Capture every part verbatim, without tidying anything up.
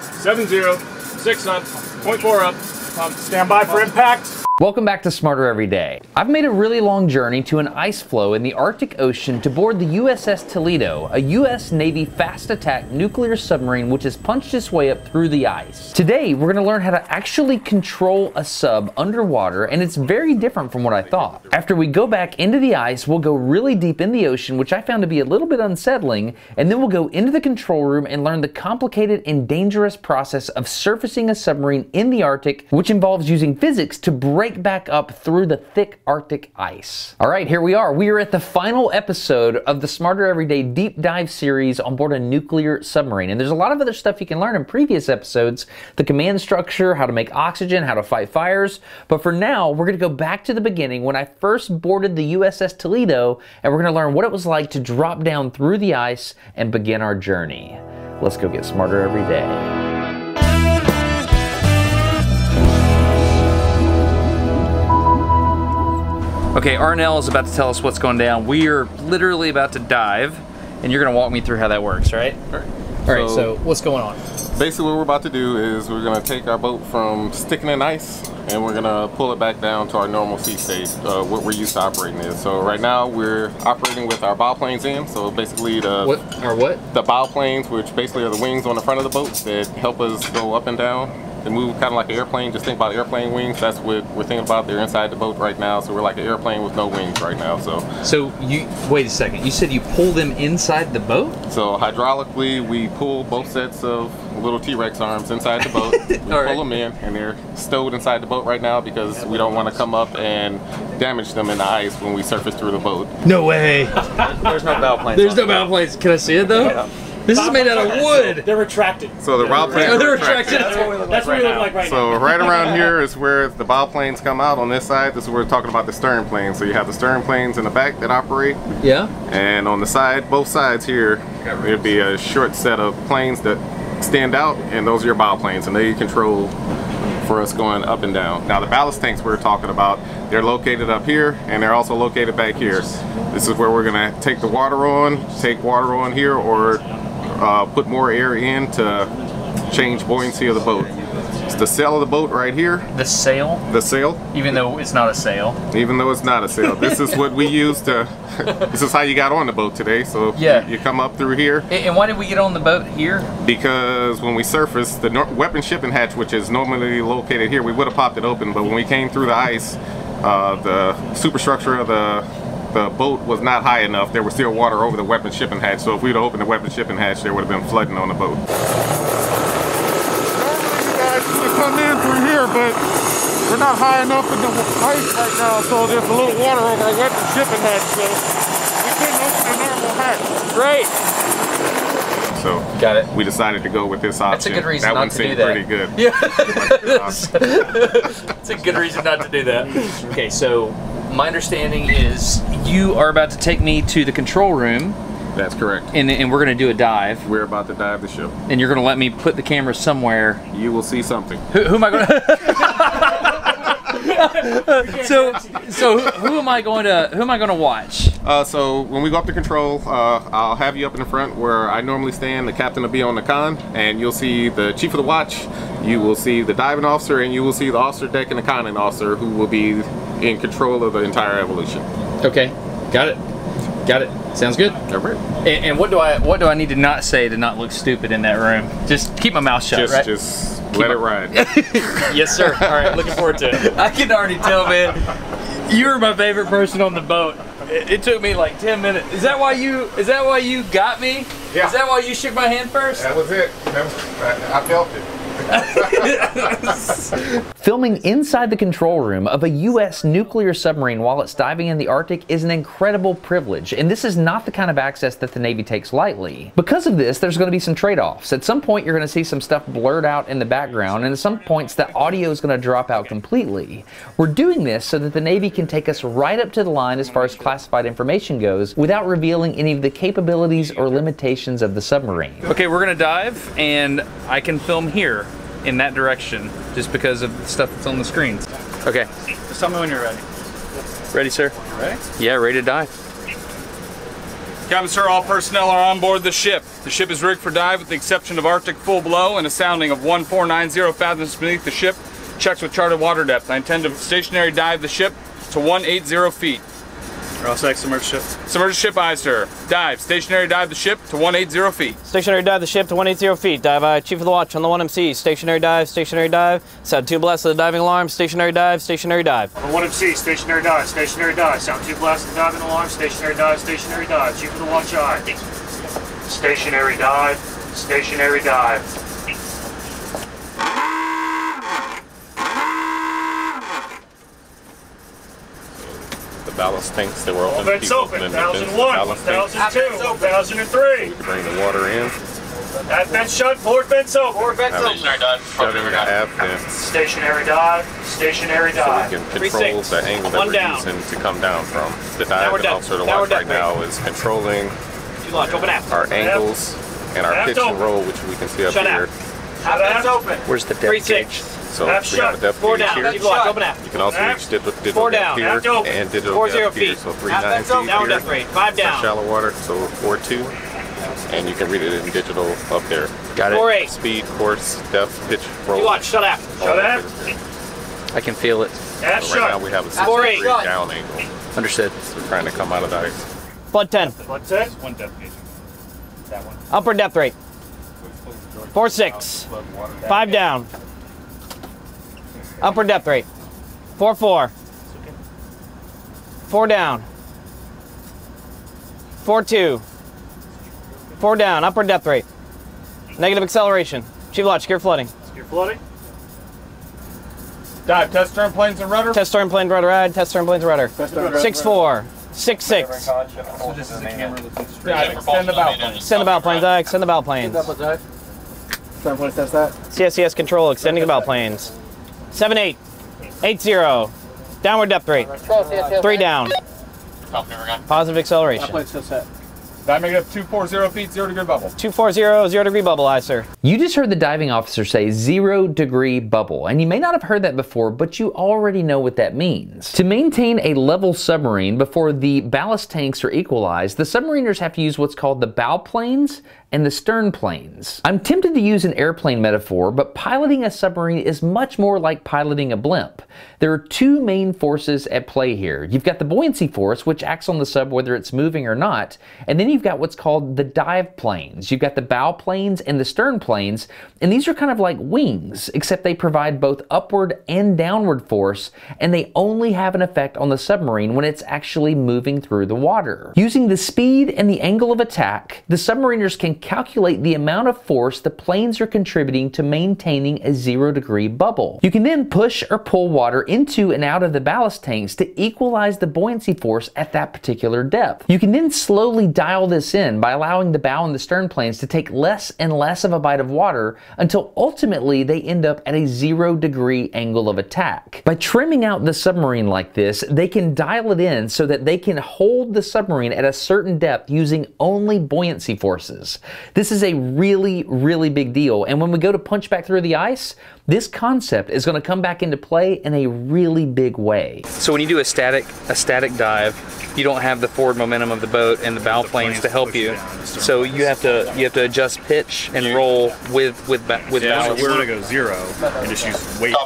seven zero, six up, point four up, um, stand by for impact. Welcome back to Smarter Every Day. I've made a really long journey to an ice floe in the Arctic Ocean to board the U S S Toledo, a U S Navy fast attack nuclear submarine which has punched its way up through the ice. Today, we're gonna learn how to actually control a sub underwater, and it's very different from what I thought. After we go back into the ice, we'll go really deep in the ocean, which I found to be a little bit unsettling, and then we'll go into the control room and learn the complicated and dangerous process of surfacing a submarine in the Arctic, which involves using physics to break back up through the thick Arctic ice. All right, here we are. We are at the final episode of the Smarter Everyday Deep Dive series on board a nuclear submarine. And there's a lot of other stuff you can learn in previous episodes, the command structure, how to make oxygen, how to fight fires. But for now, we're gonna go back to the beginning when I first boarded the U S S Toledo, and we're gonna learn what it was like to drop down through the ice and begin our journey. Let's go get smarter every day. Okay, Arnell is about to tell us what's going down. We are literally about to dive, and you're gonna walk me through how that works, right? All right, All right so, so what's going on? Basically what we're about to do is we're gonna take our boat from sticking in ice, and we're gonna pull it back down to our normal sea state, uh, what we're used to operating in. So right now we're operating with our bow planes in, so basically the- What, our what? The bow planes, which basically are the wings on the front of the boat that help us go up and down. They move kind of like an airplane. Just think about airplane wings. That's what we're thinking about. They're inside the boat right now, so we're like an airplane with no wings right now. So, so you wait a second. You said you pull them inside the boat? So hydraulically, we pull both sets of little T-Rex arms inside the boat. We pull right. them in, and they're stowed inside the boat right now because we don't want to come up and damage them in the ice when we surface through the boat. No way. There's no bow planes. There's no bow planes. Can I see it though? Yeah. This is made out of wood. They're retracted. So the bow planes. Oh, they're retracted. That's what we look like right now. So right around here is where the bow planes come out. On this side, this is where we're talking about the stern planes. So you have the stern planes in the back that operate. Yeah. And on the side, both sides here, it'd be a short set of planes that stand out, and those are your bow planes, and they control for us going up and down. Now the ballast tanks we were talking about, they're located up here, and they're also located back here. This is where we're gonna take the water on, take water on here, or Uh, put more air in to change buoyancy of the boat. It's the sail of the boat right here. The sail? The sail. Even though it's not a sail. Even though it's not a sail. This is what we used to, this is how you got on the boat today. So yeah. you, you come up through here. And why did we get on the boat here? Because when we surfaced, the weapon shipping hatch, which is normally located here, we would have popped it open. But when we came through the ice, uh, the superstructure of the The boat was not high enough. There was still water over the weapon shipping hatch, so if we'd opened the weapon shipping hatch, there would have been flooding on the boat. Normally you guys should come in through here, but we're not high enough in the ice right now, so there's a little water over our weapon shipping hatch, so we couldn't open the normal hatch. Great. So Got it. we decided to go with this option. That's a good reason that not one to seemed do that. pretty good. Yeah. That's a good reason not to do that. Okay, so my understanding is you are about to take me to the control room. That's correct. And, and we're going to do a dive. We're about to dive the ship. And you're going to let me put the camera somewhere. You will see something. Who, who am I going to? so so who am I going to who am I going to watch? Uh, so when we go up to control, uh, I'll have you up in the front where I normally stand. The captain will be on the con, and you'll see the chief of the watch, you will see the diving officer, and you will see the officer deck and the conning officer who will be in control of the entire evolution. Okay, got it. Got it. Sounds good. All right. And, and what do I what do I need to not say to not look stupid in that room? Just keep my mouth shut, just, right? Just keep let my... it ride. Yes, sir. All right, looking forward to it. I can already tell, man. You were my favorite person on the boat. It took me like ten minutes. Is that why you is that why you got me? Yeah. Is that why you shook my hand first? That was it. That was, I, I felt it. Filming inside the control room of a U S nuclear submarine while it's diving in the Arctic is an incredible privilege, and this is not the kind of access that the Navy takes lightly. Because of this, there's going to be some trade-offs. At some point, you're going to see some stuff blurred out in the background, and at some points, the audio is going to drop out completely. We're doing this so that the Navy can take us right up to the line as far as classified information goes without revealing any of the capabilities or limitations of the submarine. Okay, we're going to dive, and I can film here. In that direction, just because of the stuff that's on the screens. Okay. Just tell me when you're ready. Ready, sir? Ready? Yeah, ready to dive. Captain, sir, all personnel are on board the ship. The ship is rigged for dive with the exception of Arctic full blow and a sounding of one four nine zero fathoms beneath the ship. Checks with charted water depth. I intend to stationary dive the ship to one eighty feet. Ross X, submerged ship. Submerged ship, aye, sir. Dive. Stationary dive the ship to one eighty feet. Stationary dive the ship to one eighty feet. Dive, aye. Chief of the watch on the one M C. Stationary dive, stationary dive. Sound two blasts of the diving alarm. Stationary dive, stationary dive. On the one M C, stationary dive, stationary dive. Sound two blasts of the diving alarm. Stationary dive, stationary dive. Chief of the watch, aye. Stationary dive, stationary dive. Ballast tanks that were open. That's open. one thousand one, one thousand two, one thousand three. We bring the water in. Half vent shut, forward vent's open. Forward vent's open. Stationary dive. Stationary dive. Stationary dive. So we can control the angle that we're using to come down from. The dive and officer to watch right now is controlling our angles and our pitch and roll, which we can see up here. Half vent's open. Where's the depth gauge? So half we shut. Have a depth four gauge down. Here. Block, open up. You can also half. Reach digital, digital four down. Here half and digital four zero feet. Here, so three half nine feet down here. Depth rate. Five down. Shallow water, so four two, and you can read it in digital up there. Got four it. Eight. Speed, course, depth, pitch, roll. You watch. Shut up. Shut up. I can feel it. Half so right shut. Now we have a sixty degree down angle. Understood. So we're trying to come out of that. Flood ten. Flood ten. One depth gauge. That one. Upper depth rate. Four six. Five down. Upper depth rate, four four, four down, four two, four down. Upper depth rate, negative acceleration. Chief Lodge, secure flooding. Secure flooding. Dive. Test turn planes and rudder. Test turn plane rudder. Add. Test turn planes rudder. Six four, six six. So this is the camera. Dive. Extend the bow plane. Extend the bow plane. Dive. Extend the bow planes. Turn planes. Test that. C S C S control. Extending the bow planes. Seven eight, eight zero, downward depth rate. Three down. Positive acceleration. Diving up two four zero feet, zero degree bubble. Two four zero, zero degree bubble, aye, sir. You just heard the diving officer say zero degree bubble, and you may not have heard that before, but you already know what that means. To maintain a level submarine before the ballast tanks are equalized, the submariners have to use what's called the bow planes and the stern planes. I'm tempted to use an airplane metaphor, but piloting a submarine is much more like piloting a blimp. There are two main forces at play here. You've got the buoyancy force, which acts on the sub whether it's moving or not, and then you've got what's called the dive planes. You've got the bow planes and the stern planes, and these are kind of like wings, except they provide both upward and downward force, and they only have an effect on the submarine when it's actually moving through the water. Using the speed and the angle of attack, the submariners can calculate the amount of force the planes are contributing to maintaining a zero degree bubble. You can then push or pull water into and out of the ballast tanks to equalize the buoyancy force at that particular depth. You can then slowly dial this in by allowing the bow and the stern planes to take less and less of a bite of water until ultimately they end up at a zero degree angle of attack. By trimming out the submarine like this, they can dial it in so that they can hold the submarine at a certain depth using only buoyancy forces. This is a really, really big deal, and when we go to punch back through the ice, this concept is going to come back into play in a really big way. So when you do a static a static dive, you don't have the forward momentum of the boat and the bow planes to help you, so you have to you have to adjust pitch and roll with with with yeah, balance. So we're going to go zero and just use weight.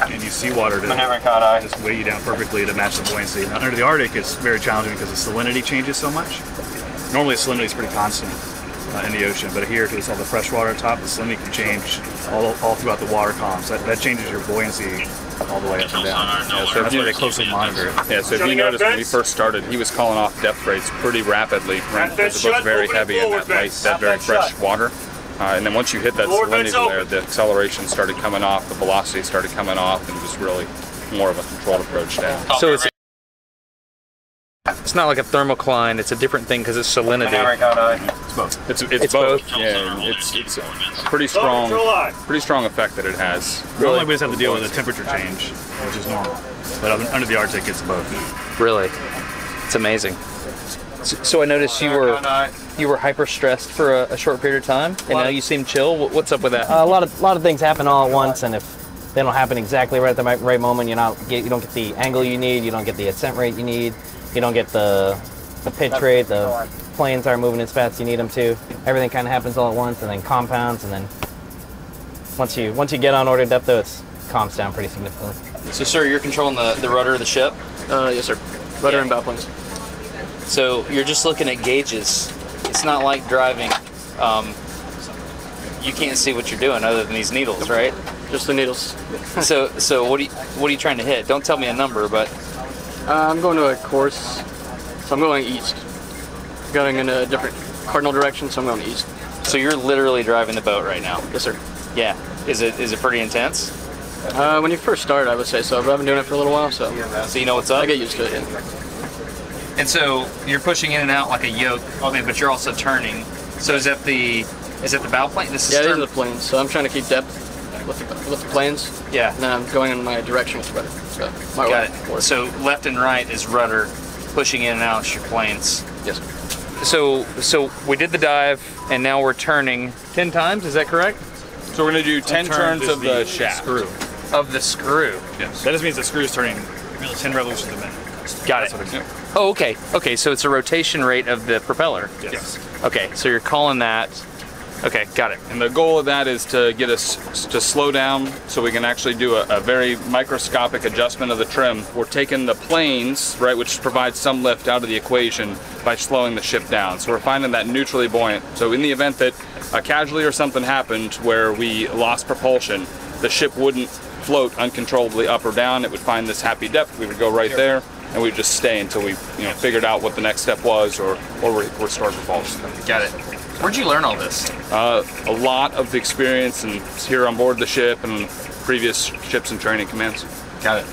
And you see water to just weigh you down perfectly to match the buoyancy. Now, under the Arctic, it's very challenging because the salinity changes so much. Normally, the salinity is pretty constant uh, in the ocean, but here, because it's all the fresh water on top, the salinity can change all, all throughout the water column. So that, that changes your buoyancy all the way up and down. Yeah, so that's why they closely monitor it. Yeah, so if you notice when he first started, he was calling off depth rates pretty rapidly because the boat's very heavy in that light, that very fresh water. Uh, and then once you hit that salinity there, the acceleration started coming off, the velocity started coming off, and it was really more of a controlled approach down. So it's it's not like a thermocline; it's a different thing because it's salinity. It's both. It's, it's, it's both. both. Yeah, it's, it's a pretty strong, pretty strong effect that it has. Really, we just have to deal with a temperature change, which is normal. But under the Arctic, it's both. Really, it's amazing. So I noticed you were you were hyper stressed for a, a short period of time, and now you seem chill. What's up with that? Uh, a lot of a lot of things happen all at once, and if they don't happen exactly right at the right moment, you not get you don't get the angle you need, you don't get the ascent rate you need, You don't get the, the pitch rate, the planes aren't moving as fast as you need them to. Everything kind of happens all at once and then compounds, and then once you once you get on order depth, though, it calms down pretty significantly. So, sir, you're controlling the, the rudder of the ship? Uh, yes, sir. Rudder yeah. and bow planes. So you're just looking at gauges. It's not like driving. Um, you can't see what you're doing other than these needles, right? Just the needles. so, so what do you, what are you trying to hit? Don't tell me a number, but uh, I'm going to a course. So I'm going east. I'm going in a different cardinal direction, so I'm going east. So you're literally driving the boat right now? Yes, sir. Yeah. Is it is it pretty intense? Uh, when you first start, I would say so, but I've been doing it for a little while, so. So you know what's up? I get used to it. Yeah. And so you're pushing in and out like a yoke, I mean, but you're also turning. So is that the is that the bow plane? This is yeah, these are the planes. So I'm trying to keep depth with the, with the planes. Yeah. And then I'm going in my direction with the rudder. So my Got right it. So left and right is rudder, pushing in and out is your planes. Yes. So so we did the dive, and now we're turning ten times. Is that correct? So we're going to do ten, ten turns, turns of the, the shaft. Screw. Of the screw. Yes. That just means the screw is turning ten revolutions a minute. Got That's it. What it oh, okay. Okay, so it's a rotation rate of the propeller. Yes. yes. Okay, so you're calling that. Okay, got it. And the goal of that is to get us to slow down so we can actually do a, a very microscopic adjustment of the trim. We're taking the planes, right, which provides some lift out of the equation by slowing the ship down. So we're finding that neutrally buoyant. So in the event that a casualty or something happened where we lost propulsion, the ship wouldn't float uncontrollably up or down. It would find this happy depth. We would go right there, and we just stay until we, you know, figured out what the next step was, or or restored propulsion. Got it. Where'd you learn all this? Uh, a lot of the experience, and here on board the ship, and previous ships and training commands. Got it.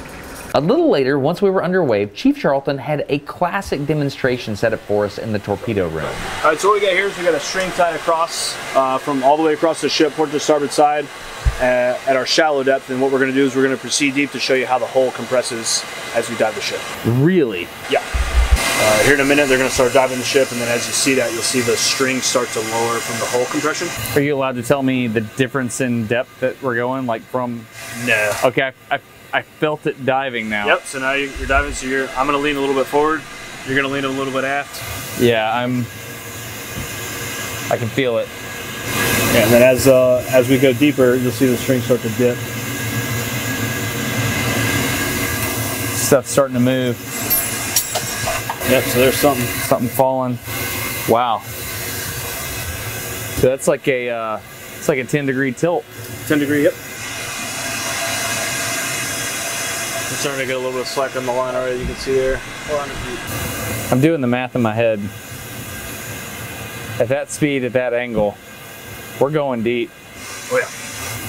A little later, once we were underway, Chief Charlton had a classic demonstration set up for us in the torpedo room. All right, so what we got here is we got a string tied across uh, from all the way across the ship, port to starboard side, Uh, at our shallow depth, and what we're going to do is we're going to proceed deep to show you how the hull compresses as we dive the ship. Really? Yeah. Uh, here in a minute, they're going to start diving the ship, and then as you see that, you'll see the string start to lower from the hull compression. Are you allowed to tell me the difference in depth that we're going, like from? No. Okay, I, I, I felt it diving now. Yep, so now you're diving, so you're, I'm going to lean a little bit forward, you're going to lean a little bit aft. Yeah, I'm, I can feel it. And then as uh, as we go deeper, you'll see the string start to dip. Stuff's starting to move. Yep, so there's something. Something falling. Wow. So that's like a uh, it's like a ten degree tilt. ten degree, yep. I'm starting to get a little bit of slack on the line already. You can see there. four hundred feet. I'm doing the math in my head. At that speed, at that angle. We're going deep. Oh,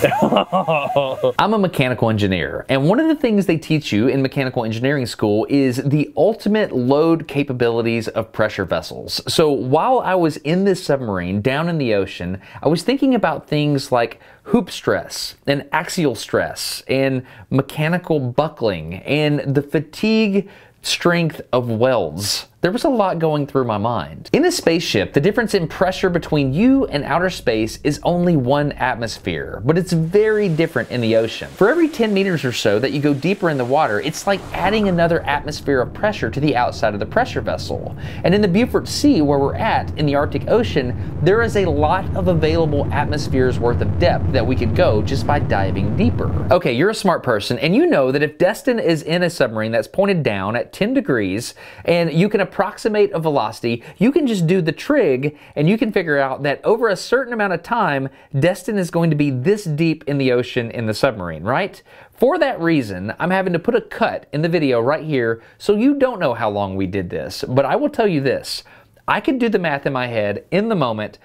yeah. I'm a mechanical engineer, and one of the things they teach you in mechanical engineering school is the ultimate load capabilities of pressure vessels. So while I was in this submarine down in the ocean, I was thinking about things like hoop stress and axial stress and mechanical buckling and the fatigue strength of welds. There was a lot going through my mind. In a spaceship, the difference in pressure between you and outer space is only one atmosphere, but it's very different in the ocean. For every ten meters or so that you go deeper in the water, it's like adding another atmosphere of pressure to the outside of the pressure vessel. And in the Beaufort Sea, where we're at, in the Arctic Ocean, there is a lot of available atmospheres worth of depth that we could go just by diving deeper. Okay, you're a smart person, and you know that if Destin is in a submarine that's pointed down at ten degrees, and you can approximate a velocity, you can just do the trig, and you can figure out that over a certain amount of time, Destin is going to be this deep in the ocean in the submarine, right? For that reason, I'm having to put a cut in the video right here, so you don't know how long we did this, but I will tell you this, I could do the math in my head in the moment,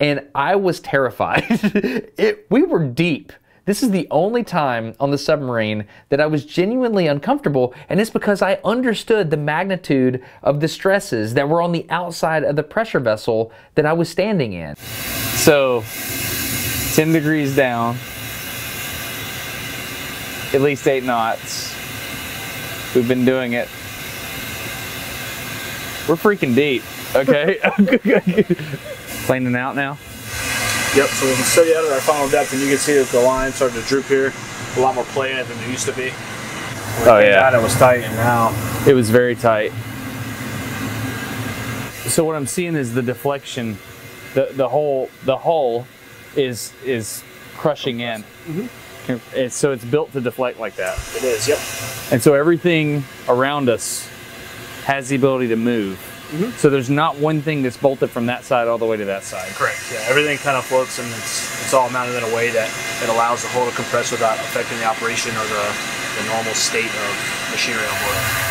and I was terrified. it, we were deep. This is the only time on the submarine that I was genuinely uncomfortable, and it's because I understood the magnitude of the stresses that were on the outside of the pressure vessel that I was standing in. So, ten degrees down, at least eight knots. We've been doing it. We're freaking deep, okay? Planing out now. Yep, so we can study out at our final depth, and you can see that the line started to droop here. A lot more play in it than there used to be. When oh, yeah. It was tight, and now. It was very tight. So what I'm seeing is the deflection, the the whole the hull is is crushing in. Mm-hmm. And so it's built to deflect like that. It is, yep. And so everything around us has the ability to move. Mm-hmm. So there's not one thing that's bolted from that side all the way to that side. Correct. Yeah, everything kind of floats, and it's, it's all mounted in a way that it allows the hull to compress without affecting the operation or the, the normal state of machinery on board.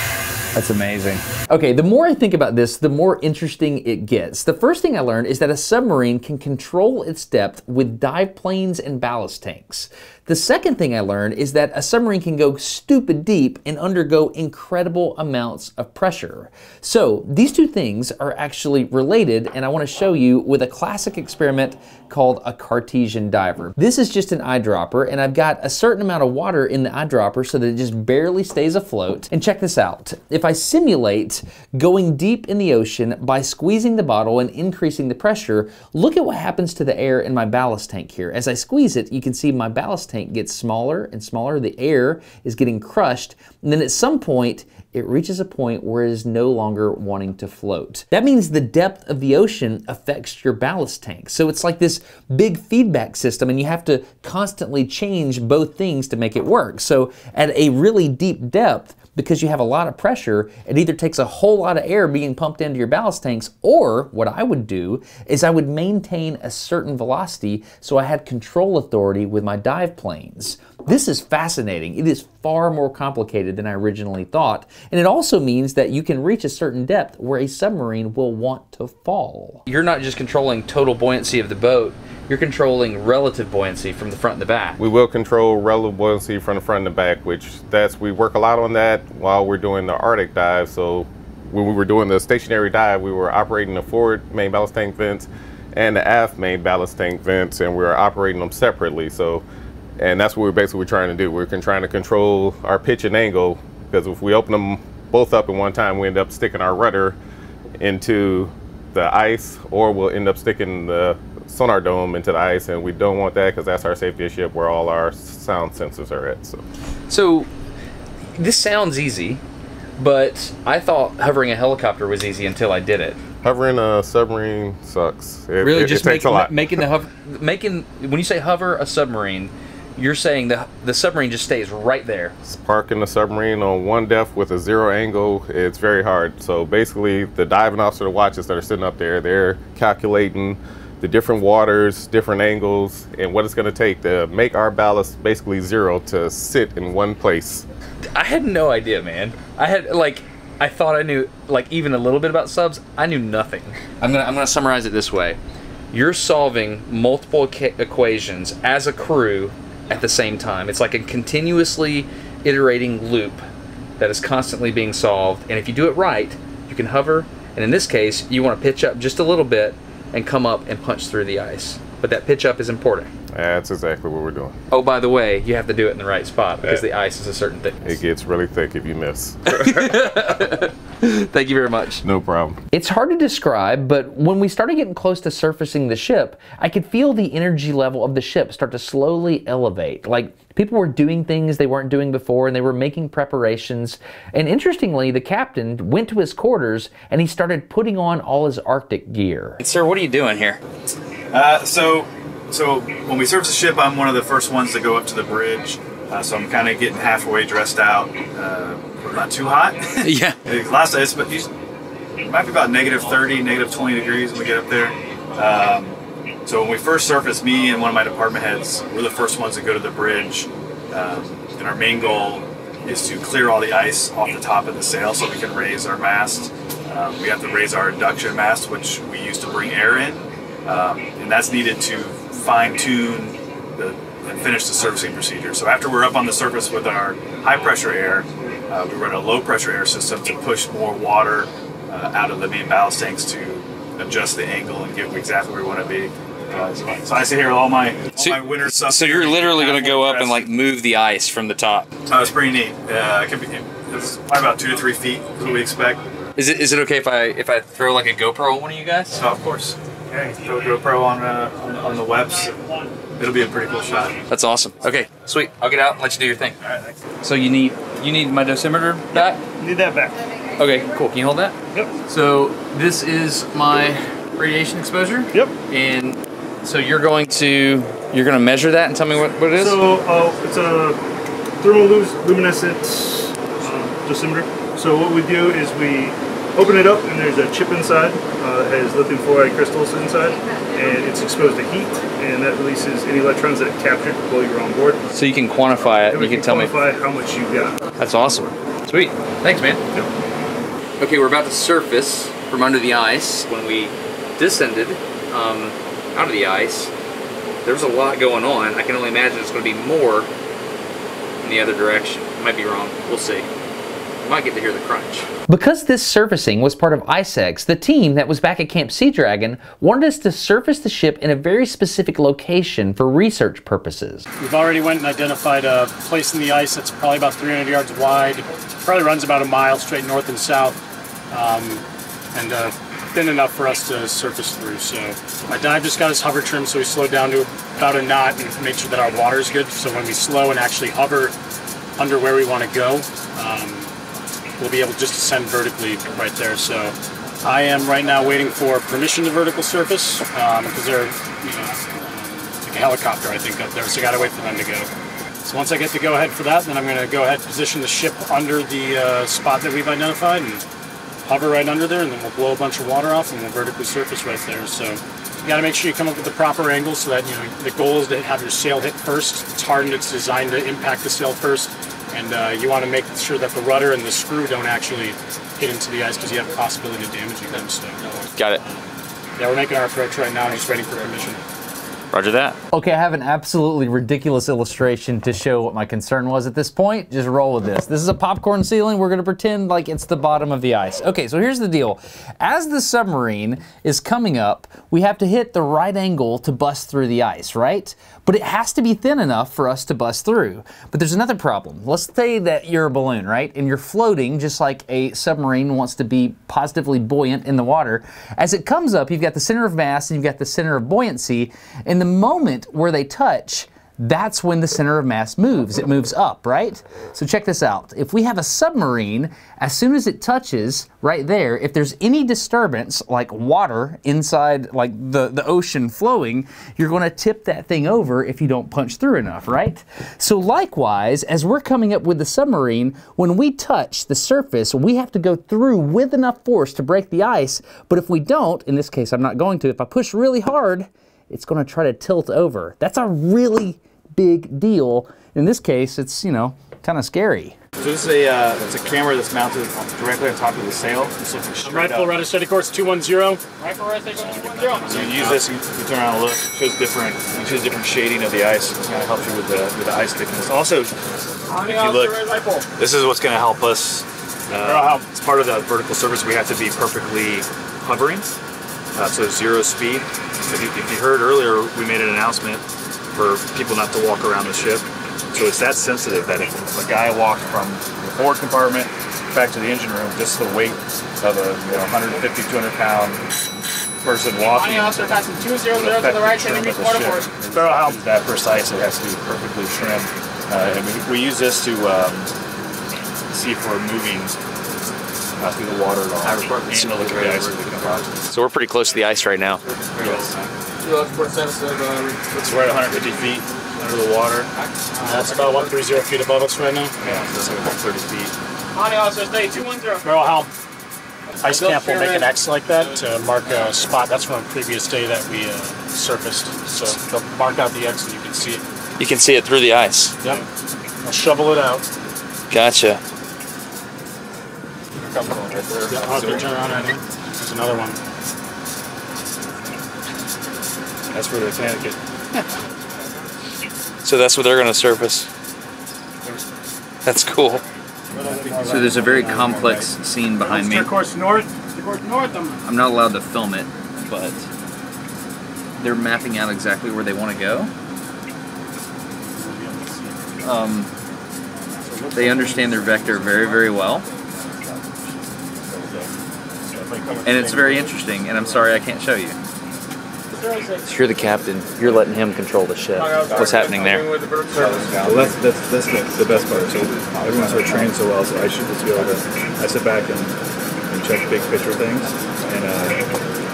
That's amazing. Okay, the more I think about this, the more interesting it gets. The first thing I learned is that a submarine can control its depth with dive planes and ballast tanks. The second thing I learned is that a submarine can go stupid deep and undergo incredible amounts of pressure. So these two things are actually related, and I want to show you with a classic experiment called a Cartesian diver. This is just an eyedropper, and I've got a certain amount of water in the eyedropper so that it just barely stays afloat. And check this out. If I simulate going deep in the ocean by squeezing the bottle and increasing the pressure, look at what happens to the air in my ballast tank here. As I squeeze it, you can see my ballast tank gets smaller and smaller. The air is getting crushed, and then at some point, it reaches a point where it is no longer wanting to float. That means the depth of the ocean affects your ballast tank. So it's like this big feedback system, and you have to constantly change both things to make it work. So at a really deep depth, because you have a lot of pressure, it either takes a whole lot of air being pumped into your ballast tanks, or what I would do is I would maintain a certain velocity so I had control authority with my dive planes. This is fascinating. It is far more complicated than I originally thought, and it also means that you can reach a certain depth where a submarine will want to fall. You're not just controlling total buoyancy of the boat, you're controlling relative buoyancy from the front and the back. We will control relative buoyancy from the front and the back, which that's we work a lot on that while we're doing the Arctic dive. So when we were doing the stationary dive, we were operating the forward main ballast tank vents and the aft main ballast tank vents, and we were operating them separately. So, and that's what we're basically trying to do. We're trying to control our pitch and angle, because if we open them both up at one time, we end up sticking our rudder into the ice, or we'll end up sticking the sonar dome into the ice, and we don't want that because that's our safety issue where all our sound sensors are at. So. so this sounds easy, but I thought hovering a helicopter was easy until I did it. Hovering a submarine sucks. It, really, it, just it takes making, a lot. making the hover, making when you say hover a submarine, you're saying the the submarine just stays right there. Parking the submarine on one depth with a zero angle, it's very hard. So basically, the diving officer to watches that are sitting up there, they're calculating the different waters, different angles, and what it's gonna take to make our ballast basically zero to sit in one place. I had no idea, man. I had, like, I thought I knew, like, even a little bit about subs. I knew nothing. I'm gonna, I'm gonna summarize it this way. You're solving multiple equations as a crew at the same time. It's like a continuously iterating loop that is constantly being solved, and if you do it right, you can hover, and in this case, you wanna pitch up just a little bit and come up and punch through the ice. But that pitch up is important. That's exactly what we're doing. Oh, by the way, you have to do it in the right spot because yeah. the ice is a certain thickness. It gets really thick if you miss. Thank you very much. No problem. It's hard to describe, but when we started getting close to surfacing the ship, I could feel the energy level of the ship start to slowly elevate. Like, people were doing things they weren't doing before, and they were making preparations. And interestingly, the captain went to his quarters and he started putting on all his Arctic gear. Hey, sir, what are you doing here? Uh, so, so when we surf the ship, I'm one of the first ones to go up to the bridge. Uh, so I'm kind of getting halfway dressed out. Uh, not too hot. Yeah. Last day, it's, but you, it might be about negative thirty, negative twenty degrees when we get up there. Um, so when we first surface, me and one of my department heads, we're the first ones to go to the bridge. Um, and our main goal is to clear all the ice off the top of the sail so we can raise our mast. Um, we have to raise our induction mast, which we use to bring air in. Um, and that's needed to fine-tune and finish the surfacing procedure. So after we're up on the surface with our high-pressure air, uh, we run a low-pressure air system to push more water uh, out of the main ballast tanks to adjust the angle and get exactly where we want to be. Uh, so, so I sit here with all my, all so, my winter stuff. So you're literally going to go up and like move the ice from the top. Oh, it's pretty neat. Uh, it could be, it's probably about two to three feet is what we expect. Is it is it okay if I if I throw like a GoPro on one of you guys? Oh, of course. Okay, throw GoPro on, uh, on, on the webs. It'll be a pretty cool shot. That's awesome. Okay, sweet. I'll get out and let you do your thing. All right, thanks. So you need you need my dosimeter back? Yep. Need that back. Okay, cool. Can you hold that? Yep. So this is my radiation exposure. Yep. And so you're going to you're going to measure that and tell me what, what it is. So uh, it's a thermoluminescent uh, dosimeter. So what we do is we open it up, and there's a chip inside. Uh, it has lithium fluoride crystals inside, and it's exposed to heat, and that releases any electrons that it captured while you're on board. So you can quantify it. And we you can, can tell quantify me how much you got. That's awesome. Sweet. Thanks, man. Yep. Okay, we're about to surface from under the ice. When we descended um, out of the ice, there was a lot going on. I can only imagine it's going to be more in the other direction. Might be wrong. We'll see. Might get to hear the crunch. Because this surfacing was part of I C E X, the team that was back at Camp Sea Dragon wanted us to surface the ship in a very specific location for research purposes. We've already went and identified a place in the ice that's probably about three hundred yards wide, probably runs about a mile straight north and south. Um, and uh, thin enough for us to surface through. So my dive just got us hover trim, so we slowed down to about a knot and made sure that our water is good. So when we slow and actually hover under where we want to go, um, we'll be able just to send vertically right there. So I am right now waiting for permission to vertical surface because um, they're, you know, like a helicopter I think up there, so I got to wait for them to go. So once I get to go ahead for that, then I'm going to go ahead and position the ship under the uh, spot that we've identified and hover right under there, and then we'll blow a bunch of water off and we'll vertically surface right there. So you got to make sure you come up with the proper angle so that, you know, the goal is to have your sail hit first. It's hardened, it's designed to impact the sail first, and uh, you want to make sure that the rudder and the screw don't actually hit into the ice because you have a possibility of damaging them. So got it. Yeah, we're making our approach right now and just waiting for permission. Roger that. Okay, I have an absolutely ridiculous illustration to show what my concern was at this point. Just roll with this. This is a popcorn ceiling. We're gonna pretend like it's the bottom of the ice. Okay, so here's the deal. As the submarine is coming up, we have to hit the right angle to bust through the ice, right? But it has to be thin enough for us to bust through. But there's another problem. Let's say that you're a balloon, right? And you're floating just like a submarine wants to be positively buoyant in the water. As it comes up, you've got the center of mass and you've got the center of buoyancy. And the moment where they touch, that's when the center of mass moves. It moves up, right? So check this out. If we have a submarine, as soon as it touches right there, if there's any disturbance, like water inside, like the, the ocean flowing, you're gonna tip that thing over if you don't punch through enough, right? So likewise, as we're coming up with the submarine, when we touch the surface, we have to go through with enough force to break the ice. But if we don't, in this case, I'm not going to, if I push really hard, it's gonna try to tilt over. That's a really big deal. In this case, it's, you know, kind of scary. So this is a, uh, it's a camera that's mounted directly on top of the sail. It's looking straight Rifle, up. Rudder, steady course, two one zero. Rifle, rudder, steady course, two one zero. So you use this, you, you turn around and look, it shows different, it shows different shading of the ice. It's gonna help you with the, with the ice thickness. Also, if you look, this is what's gonna help us. Uh, it's part of the vertical surface. We have to be perfectly hovering. Uh, so zero speed. If you, if you heard earlier, we made an announcement for people not to walk around the ship. So it's that sensitive that if a guy walked from the forward compartment back to the engine room, just the weight of a, you know, one fifty, two hundred pound person walking. It is that precise. It has to be perfectly trimmed. Uh, and we, we use this to um, see if we're moving Uh, through the water. So we're pretty close to the ice right now. Yes. It's right at one hundred fifty feet under the water. Uh, that's about one thirty feet above us right now. Yeah, that's like one thirty feet. On the officer, stay two one zero. Merle Helm. Ice camp will make an X like that to mark a spot. That's from a previous day that we uh, surfaced. So they'll mark out the X and you can see it. You can see it through the ice. Yep. I'll shovel it out. Gotcha. Right there. Yeah, I'll turn around right here. There's another one. That's where they're panicking. So that's where they're going to surface. That's cool. So there's a very complex scene behind me. Course north. Course north. I'm not allowed to film it, but they're mapping out exactly where they want to go. Um, they understand their vector very, very well. And it's very interesting, and I'm sorry I can't show you. You're the captain. You're letting him control the ship. What's happening there? Well, that's that's, that's the, the best part. So everyone's sort of trained so well, so I should just be able to. I sit back and check big picture things, and uh,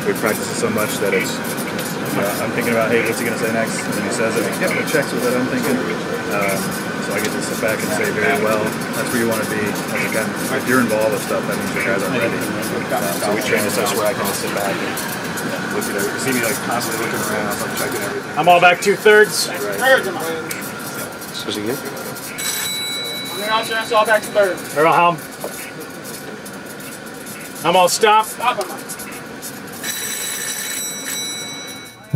we practice it so much that it's, uh, I'm thinking about, hey, what's he going to say next? And then he says it, and yeah, it checks with what I'm thinking. Uh, so I get to sit back and say, very well, that's where you want to be. As a guy, if you're involved with stuff, that means you guys are ready. Um, so we train this such where I can sit back and look at everything. You see me like constantly looking around, like checking everything. I'm all back two thirds. Right. Thirds am I? So is he good? I'm not sure, so all back two thirds. Remember how I'm, I'm all stop. Stop am I?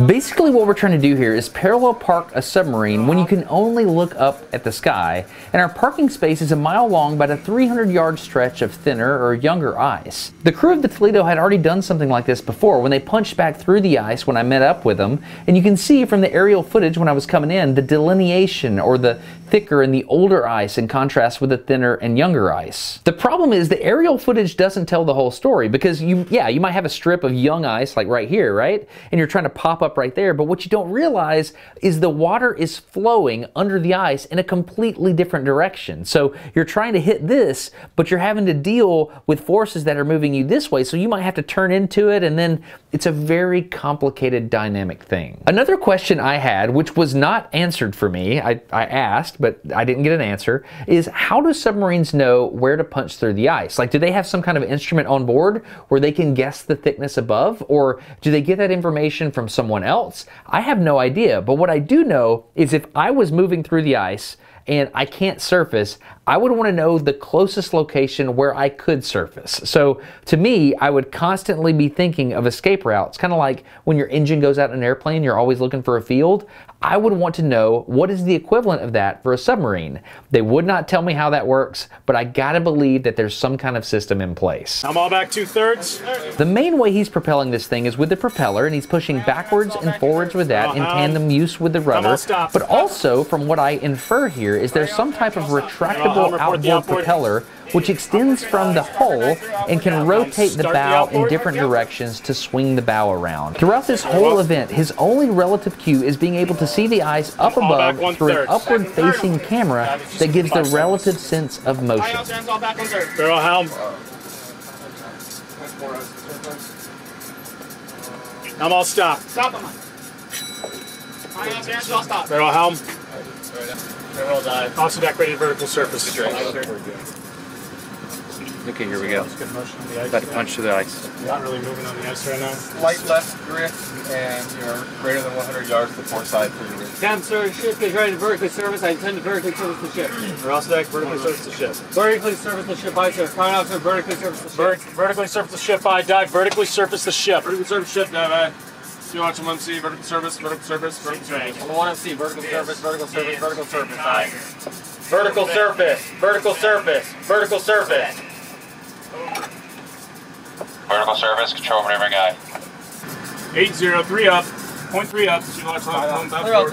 Basically what we're trying to do here is parallel park a submarine when you can only look up at the sky, and our parking space is a mile long but a three hundred yard stretch of thinner or younger ice. The crew of the Toledo had already done something like this before when they punched back through the ice when I met up with them, and you can see from the aerial footage when I was coming in the delineation or the thicker and the older ice in contrast with the thinner and younger ice. The problem is the aerial footage doesn't tell the whole story because you, yeah, you might have a strip of young ice like right here, right? And you're trying to pop up right there, but what you don't realize is the water is flowing under the ice in a completely different direction. So you're trying to hit this, but you're having to deal with forces that are moving you this way, so you might have to turn into it, and then it's a very complicated dynamic thing. Another question I had, which was not answered for me, I, I asked, but I didn't get an answer, is how do submarines know where to punch through the ice? Like, do they have some kind of instrument on board where they can guess the thickness above, or do they get that information from someone else? I have no idea, but what I do know is if I was moving through the ice and I can't surface, I would want to know the closest location where I could surface. So to me, I would constantly be thinking of escape routes, kind of like when your engine goes out in an airplane, you're always looking for a field. I would want to know what is the equivalent of that for a submarine. They would not tell me how that works, but I gotta believe that there's some kind of system in place. I'm all back two thirds. The main way he's propelling this thing is with the propeller, and he's pushing backwards and forwards with that in tandem use with the rudder, but also from what I infer here is there's some type of retractable outboard propeller which extends from the hull and can rotate the bow in different directions to swing the bow around. Throughout this whole event, his only relative cue is being able to see the ice up above through an upward facing camera that gives the relative sense of motion. Barrel helm. I'm all stop. Stop him. Barrel helm. Roll dive. Also back ready to vertical surface. Okay, here we go. About to punch through the ice. You're not really moving on the ice right now. Light left drift, and you're greater than one hundred yards to the port side for your reach. Captain, sir, ship is ready to vertically surface. I intend to vertically surface the ship. We're also back vertically surface the ship. Vertically surface the ship by, sir. Fine officer, vertically surface the ship. Vert vertically surface the ship by, dive. Vertically surface the ship. Vertically surface ship, dive. two H M M C, vertical service, vertical service, vertical service. one M C, vertical service, vertical service, vertical service. Vertical surface, vertical surface, vertical surface. Vertical surface, control maneuvering guide. eight zero three up, point three up, two launch pump out forward.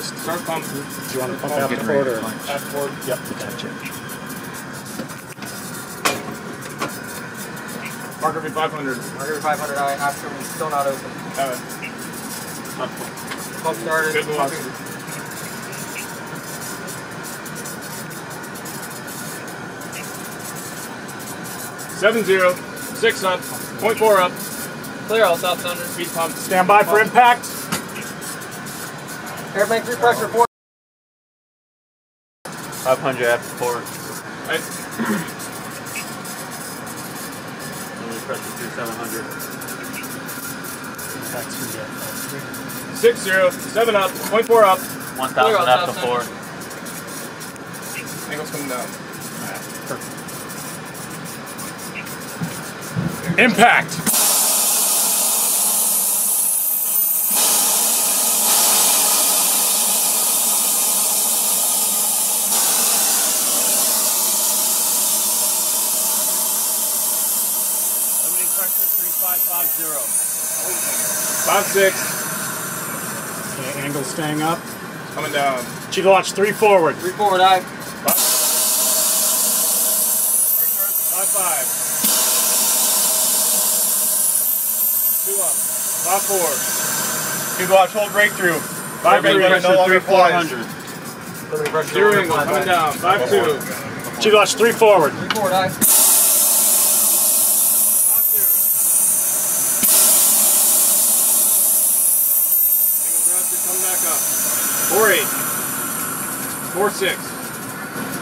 Start pump. Do you want to pump out forward or out forward? Yep. Marker V five hundred. Marker V five hundred, I after me, still not open. Alright. Pump started. Good pump. seven zero, six up, point four up. Clear all South Thunder. Speed pump. Stand by for impact. Airplane three pressure four. five hundred after forward. Right. seven hundred. Six zero seven up, point four up. One thousand up to four. Angle's coming down. Perfect. Impact. Zero. Five six. Okay, angle staying up. Coming down. Chief launch three forward. Three forward, aye. Five five. five. Two up. Five four. Chief launch hold breakthrough. Five breakthrough no longer flies. Zero angle coming down. Five two. Chief launch three forward. Three forward, aye. Left it, come back up. four eight. four six.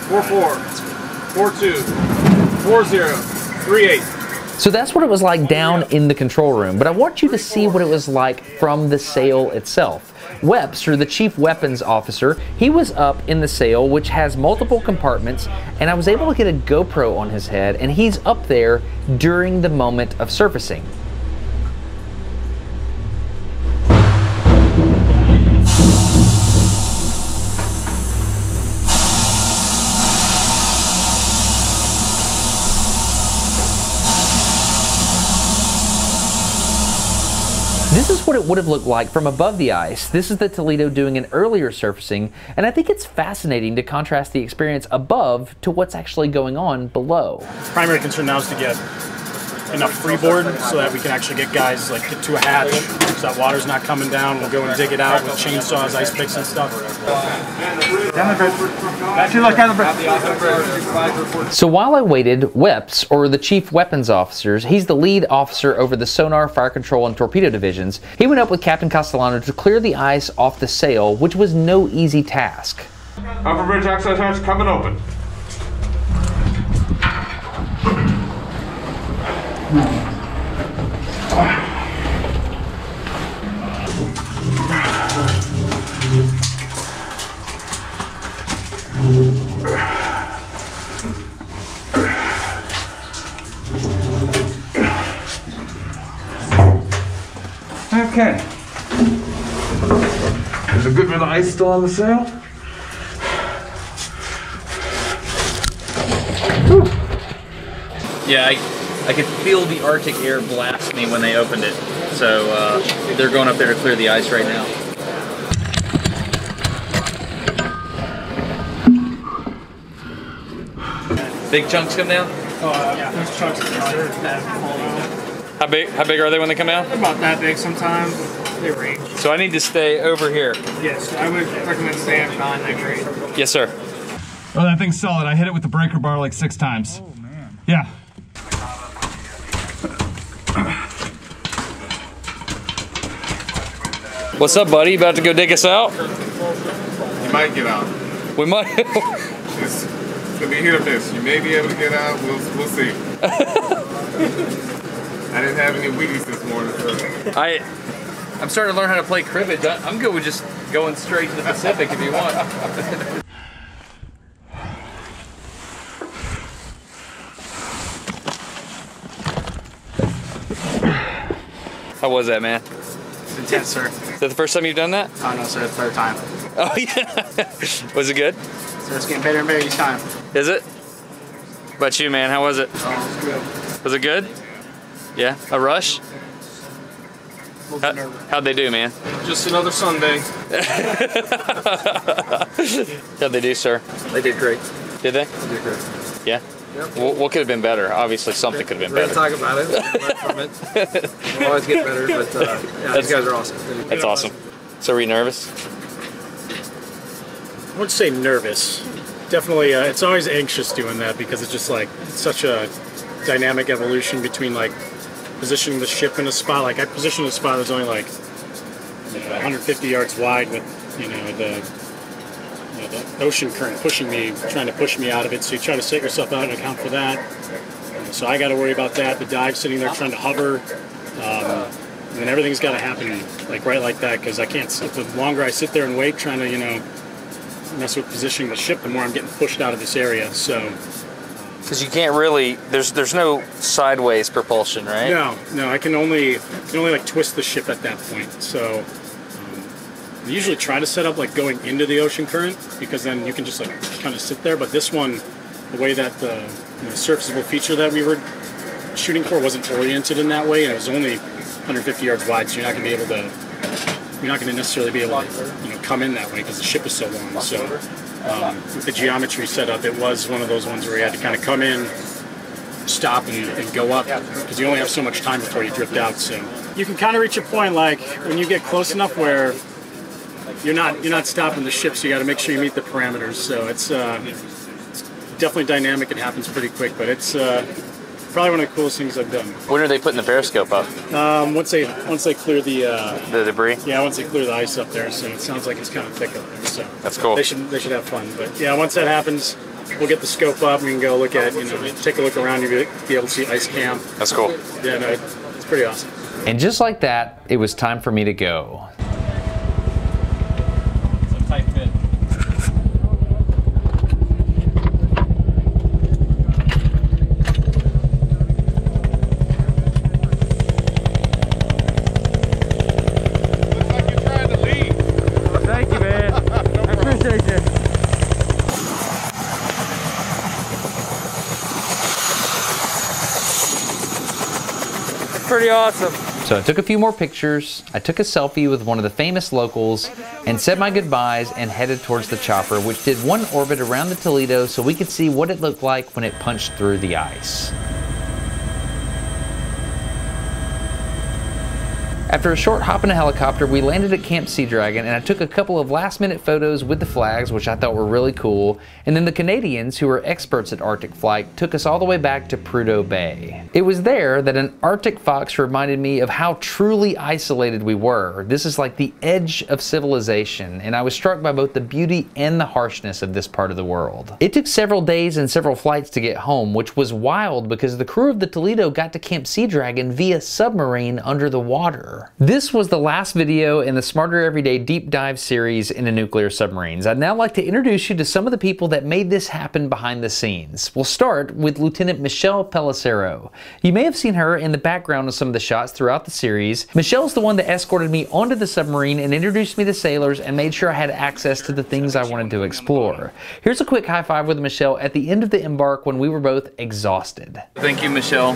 four four. four two. four zero. three eight. So that's what it was like down in the control room, but I want you to see what it was like from the sail itself. Webster, the chief weapons officer, he was up in the sail, which has multiple compartments, and I was able to get a GoPro on his head, and he's up there during the moment of surfacing. This is what it would have looked like from above the ice. This is the Toledo doing an earlier surfacing, and I think it's fascinating to contrast the experience above to what's actually going on below. Primary concern now is to get enough freeboard so that we can actually get guys like get to a hatch so that water's not coming down. We'll go and dig it out with chainsaws, ice picks, and stuff. So while I waited, W E P S, or the Chief Weapons Officers, he's the lead officer over the sonar, fire control, and torpedo divisions. He went up with Captain Castellano to clear the ice off the sail, which was no easy task. Upper bridge access hatch, coming open. Okay. There's a good bit of ice still on the sail. Whew. Yeah, I, I could feel the Arctic air blast me when they opened it. So uh, they're going up there to clear the ice right now. Big chunks come down? Uh, yeah, those chunks are How big, how big are they when they come out? They're about that big sometimes. They range. So I need to stay over here? Yes, I would recommend staying behind that grade. Yes, sir. Oh, that thing's solid. I hit it with the breaker bar like six times. Oh, man. Yeah. What's up, buddy? You about to go dig us out? You might get out. We might. It's going to be hit or miss. You may be able to get out. We'll, we'll see. I didn't have any Wheaties this morning. So. I, I'm starting to learn how to play cribbage. I'm good with just going straight to the Pacific if you want. How was that, man? It's intense, sir. Is that the first time you've done that? Oh, no, sir. It's the third time. Oh, yeah. Was it good? So it's getting better and better each time. Is it? What about you, man? How was it? Oh, it was good. Was it good? Yeah, a rush? How, how'd they do, man? Just another Sunday. How'd they do, sir? They did great. Did they? They did great. Yeah? Yep. What, what could have been better? Obviously, something could have been better. We're going to talk about it. We'll learn from it. We'll always get better, but uh, yeah, these guys are awesome. That's They're awesome. So, were you nervous? I wouldn't say nervous. Definitely, uh, it's always anxious doing that because it's just like it's such a dynamic evolution between like positioning the ship in a spot. Like I positioned a spot that's only like you know, one hundred fifty yards wide with you know the, you know the ocean current pushing me, trying to push me out of it. So you try to set yourself out and account for that. So I got to worry about that. The dive sitting there trying to hover, um, and then everything's got to happen like right like that because I can't. The longer I sit there and wait, trying to you know mess with positioning the ship, the more I'm getting pushed out of this area. So. Because you can't really, there's there's no sideways propulsion, right? No, no, I can only, I can only like twist the ship at that point. So um, I usually try to set up like going into the ocean current because then you can just like kind of sit there. But this one, the way that the you know, surfaceable feature that we were shooting for wasn't oriented in that way, and it was only one hundred fifty yards wide, so you're not going to be able to, you're not going to necessarily be able to you know, come in that way because the ship is so long. So. Um, with the geometry setup, it was one of those ones where you had to kind of come in, stop, and, and go up because you only have so much time before you drift out. So you can kind of reach a point like when you get close enough where you're not you're not stopping the ship, so you got to make sure you meet the parameters. So it's, uh, it's definitely dynamic. It happens pretty quick, but it's uh, Probably one of the coolest things I've done. When are they putting the periscope up? Um, once they once they clear the uh, the debris. Yeah, once they clear the ice up there. So it sounds like it's kind of thick up there. So that's cool. They should they should have fun. But yeah, once that happens, we'll get the scope up. We can go look at you know take a look around. You'll be able to see ice camp. That's cool. Yeah, no, it's pretty awesome. And just like that, it was time for me to go. Pretty awesome. So I took a few more pictures, I took a selfie with one of the famous locals, and said my goodbyes and headed towards the chopper, which did one orbit around the Toledo so we could see what it looked like when it punched through the ice. After a short hop in a helicopter, we landed at Camp Sea Dragon, and I took a couple of last-minute photos with the flags, which I thought were really cool, and then the Canadians, who are experts at Arctic flight, took us all the way back to Prudhoe Bay. It was there that an Arctic fox reminded me of how truly isolated we were. This is like the edge of civilization, and I was struck by both the beauty and the harshness of this part of the world. It took several days and several flights to get home, which was wild because the crew of the Toledo got to Camp Sea Dragon via submarine under the water. This was the last video in the Smarter Everyday deep dive series into nuclear submarines. I'd now like to introduce you to some of the people that made this happen behind the scenes. We'll start with Lieutenant Michelle Pellicero. You may have seen her in the background of some of the shots throughout the series. Michelle's the one that escorted me onto the submarine and introduced me to sailors and made sure I had access to the things I wanted to explore. Here's a quick high five with Michelle at the end of the embark when we were both exhausted. Thank you, Michelle,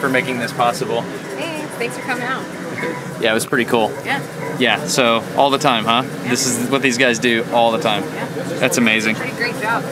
for making this possible. Hey, thanks for coming out. Yeah, it was pretty cool. Yeah. Yeah, so all the time, huh? Yeah. This is what these guys do all the time. Yeah. That's amazing. Pretty great job.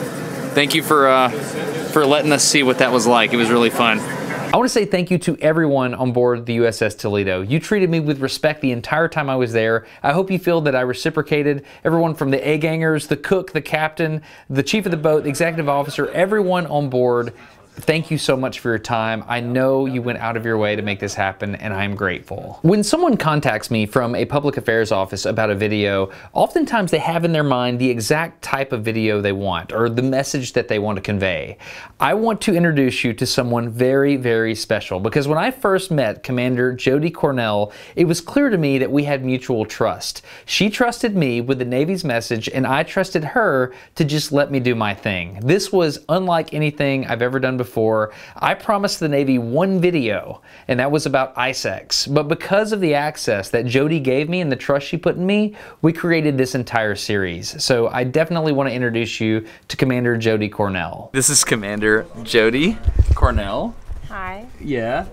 Thank you for, uh, for letting us see what that was like. It was really fun. I want to say thank you to everyone on board the U S S Toledo. You treated me with respect the entire time I was there. I hope you feel that I reciprocated. Everyone from the egg-hangers, the cook, the captain, the chief of the boat, the executive officer, everyone on board. Thank you so much for your time. I know you went out of your way to make this happen, and I am grateful. When someone contacts me from a public affairs office about a video, oftentimes they have in their mind the exact type of video they want or the message that they want to convey. I want to introduce you to someone very, very special because when I first met Commander Jody Cornell, it was clear to me that we had mutual trust. She trusted me with the Navy's message, and I trusted her to just let me do my thing. This was unlike anything I've ever done before. Before, I promised the Navy one video, and that was about I C E X. But because of the access that Jody gave me and the trust she put in me, we created this entire series. So I definitely want to introduce you to Commander Jody Cornell. This is Commander Jody Cornell. Hi. Yeah.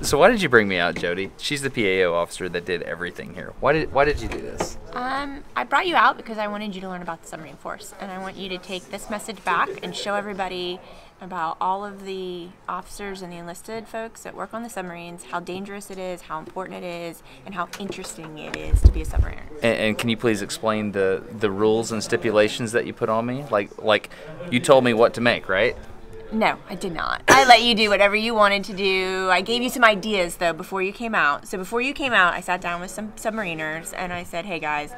So why did you bring me out, Jody? She's the P A O officer that did everything here. Why did why did you do this? Um, I brought you out because I wanted you to learn about the submarine force, and I want you to take this message back and show everybody about all of the officers and the enlisted folks that work on the submarines, how dangerous it is, how important it is, and how interesting it is to be a submariner. And, and can you please explain the the rules and stipulations that you put on me? Like like you told me what to make, right? No, I did not. I let you do whatever you wanted to do. I gave you some ideas, though, before you came out. So before you came out, I sat down with some submariners, and I said, hey, guys,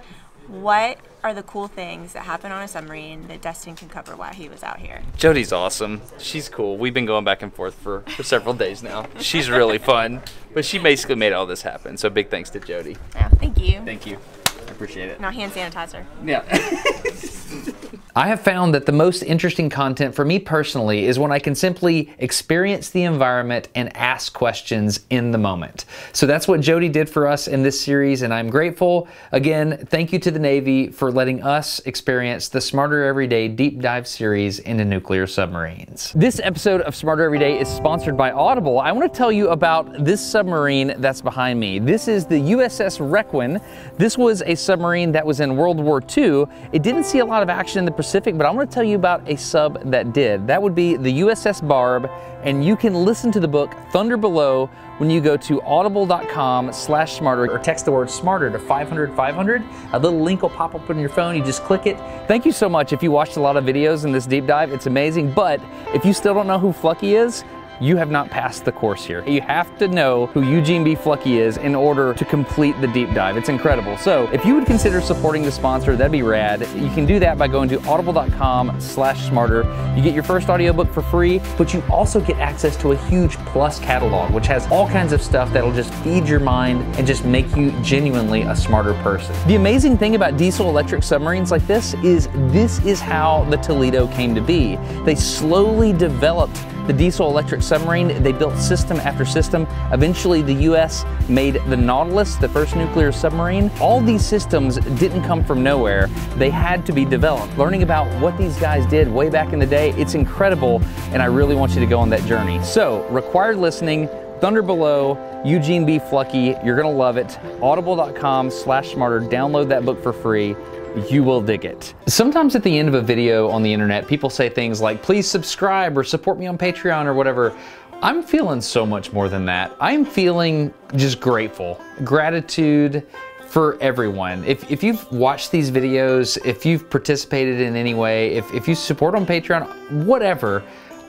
what are the cool things that happen on a submarine that Destin can cover while he was out here? Jody's awesome. She's cool. We've been going back and forth for, for several days now. She's really fun, but she basically made all this happen. So big thanks to Jody. Yeah, thank you. Thank you. I appreciate it. Now hand sanitizer. Yeah. I have found that the most interesting content for me personally is when I can simply experience the environment and ask questions in the moment. So that's what Jody did for us in this series, and I'm grateful. Again, thank you to the Navy for letting us experience the Smarter Everyday deep dive series into nuclear submarines. This episode of Smarter Everyday is sponsored by Audible. I want to tell you about this submarine that's behind me. This is the U S S Requin. This was a submarine that was in World War Two. It didn't see a lot of action in the Pacific, but I want to tell you about a sub that did. That would be the U S S Barb, and you can listen to the book Thunder Below when you go to audible dot com slash smarter or text the word smarter to five hundred five hundred. A little link will pop up on your phone. You just click it. Thank you so much if you watched a lot of videos in this deep dive. It's amazing, but if you still don't know who Fluckey is, you have not passed the course here. You have to know who Eugene B. Fluckey is in order to complete the deep dive. It's incredible. So if you would consider supporting the sponsor, that'd be rad. You can do that by going to audible dot com slash smarter. You get your first audiobook for free, but you also get access to a huge Plus catalog, which has all kinds of stuff that'll just feed your mind and just make you genuinely a smarter person. The amazing thing about diesel electric submarines like this is this is how the Toledo came to be. They slowly developed the diesel electric submarine. They built system after system. Eventually the U S made the Nautilus, the first nuclear submarine. All these systems didn't come from nowhere. They had to be developed. Learning about what these guys did way back in the day, it's incredible, and I really want you to go on that journey. So, required listening, Thunder Below, Eugene B. Fluckey, you're gonna love it. audible dot com slash smarter, download that book for free. You will dig it. Sometimes at the end of a video on the internet, people say things like, please subscribe or support me on Patreon or whatever. I'm feeling so much more than that. I'm feeling just grateful, gratitude for everyone. If, if you've watched these videos, if you've participated in any way, if, if you support on Patreon, whatever,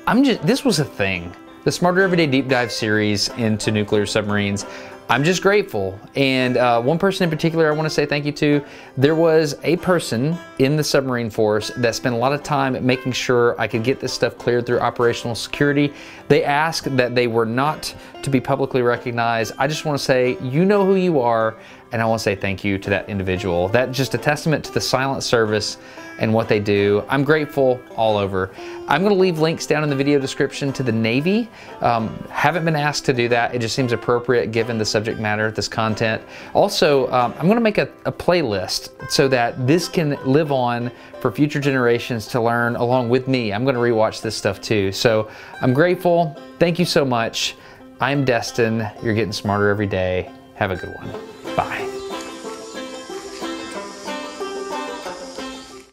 I'm just, this was a thing. The Smarter Every Day Deep Dive series into nuclear submarines. I'm just grateful, and uh, one person in particular I want to say thank you to. There was a person in the submarine force that spent a lot of time making sure I could get this stuff cleared through operational security. They asked that they were not to be publicly recognized. I just want to say, you know who you are, and I want to say thank you to that individual. That's just a testament to the silent service and what they do. I'm grateful all over. I'm gonna leave links down in the video description to the Navy. Um, haven't been asked to do that. It just seems appropriate given the subject matter, this content. Also, um, I'm gonna make a, a playlist so that this can live on for future generations to learn along with me. I'm gonna rewatch this stuff too. So I'm grateful. Thank you so much. I'm Destin. You're getting smarter every day. Have a good one. Bye.